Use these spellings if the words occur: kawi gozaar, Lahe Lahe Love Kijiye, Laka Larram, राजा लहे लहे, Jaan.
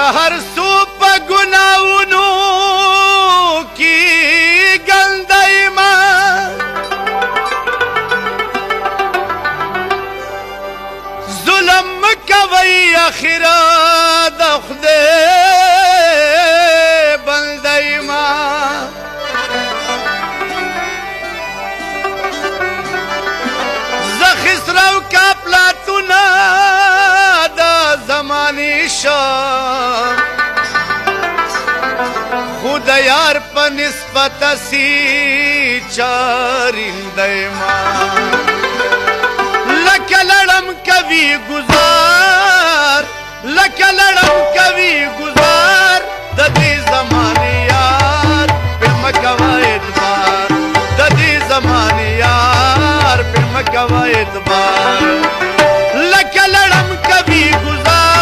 कहर सूप गुनाउनु की गंदई मां जुलम कवई अखिरा दे बंदई मां जखिसरव का प्लातुना खुद यार पनिस्पत सी चारिंदे मां लक लड़म कवि गुजार लक लड़म कवि गुजार ददी जमानी यार फिर मकवा एतबार ददी जमानी यार फिर मकवा एतबार लक लड़म कवि